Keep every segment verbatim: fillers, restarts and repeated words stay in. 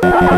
Yeah.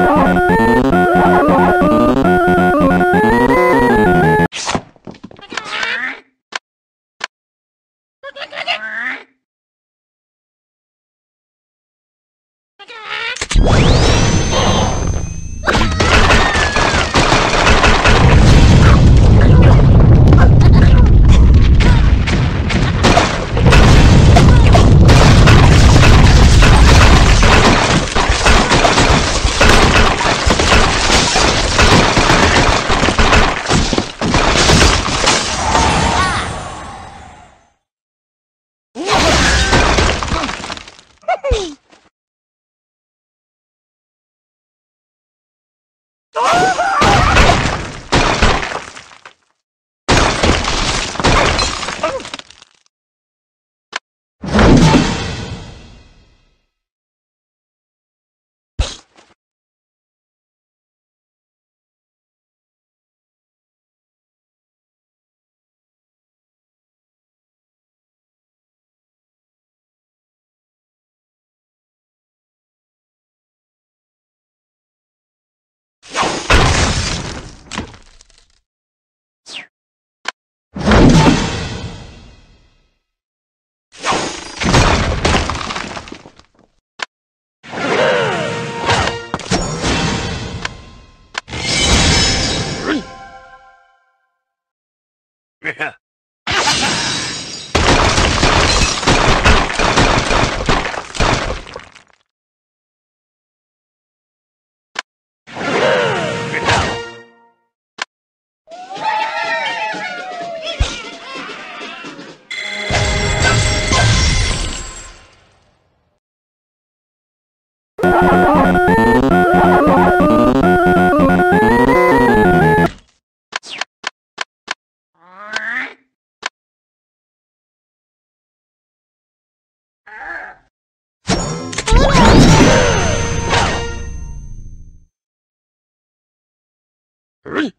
Really?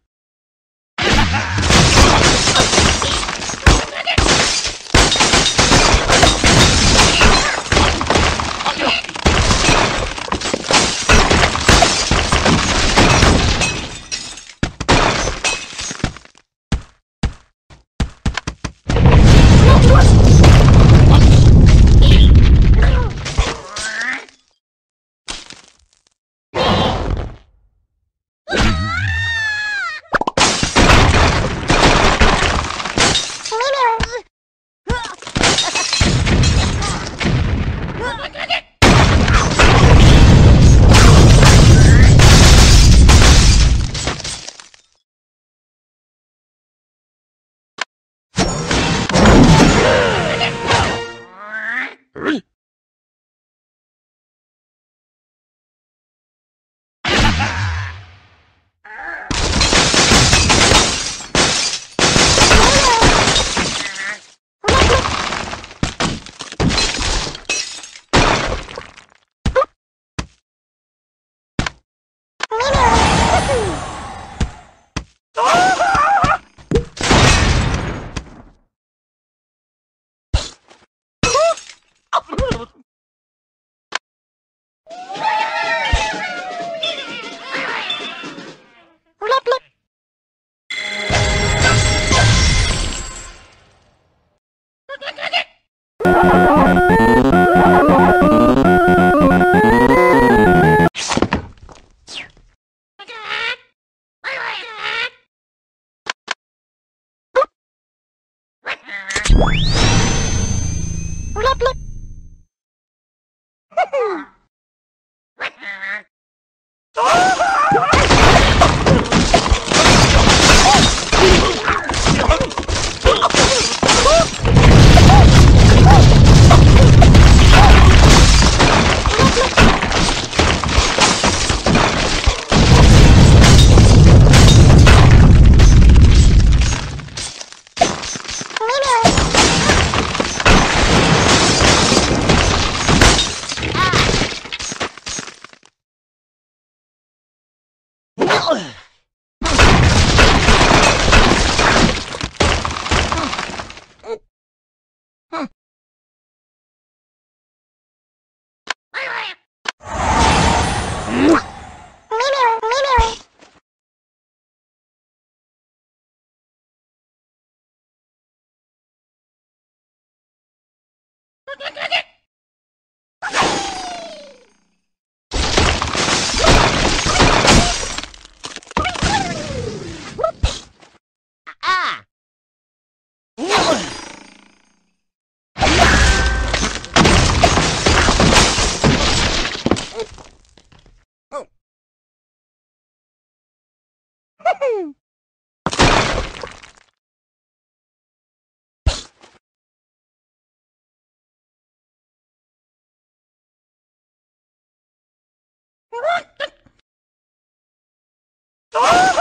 What? What?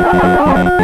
Oh,